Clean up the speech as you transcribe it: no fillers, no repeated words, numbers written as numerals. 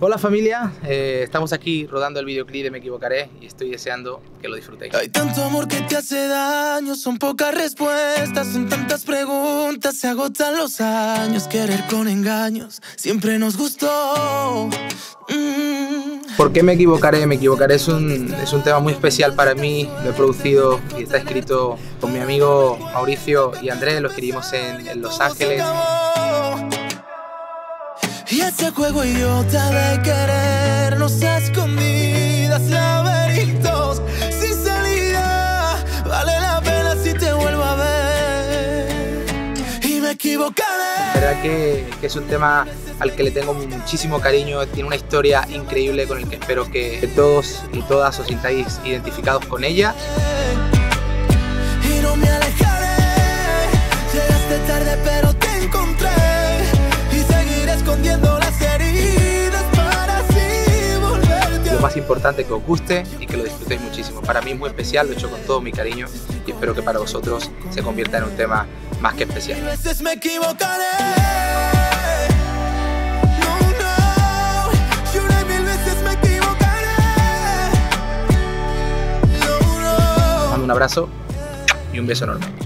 Hola familia, estamos aquí rodando el videoclip de Me Equivocaré y estoy deseando que lo disfrutéis. Hay tanto amor que te hace daño, son pocas respuestas, son tantas preguntas, se agotan los años, querer con engaños, siempre nos gustó. ¿Por qué Me Equivocaré? Me Equivocaré es un tema muy especial para mí, lo he producido y está escrito con mi amigo Mauricio y Andrés, lo escribimos en Los Ángeles. Y ese juego idiota de querernos a escondidas, laberintos sin salida, vale la pena si te vuelvo a ver y me equivocaré. La verdad que es un tema al que le tengo muchísimo cariño, tiene una historia increíble con el que espero que todos y todas os sintáis identificados con ella. Y no me alejaré, llegaste tarde pero te encontré. Más importante, que os guste y que lo disfrutéis muchísimo. Para mí es muy especial, lo he hecho con todo mi cariño y espero que para vosotros se convierta en un tema más que especial. Mando un abrazo y un beso enorme.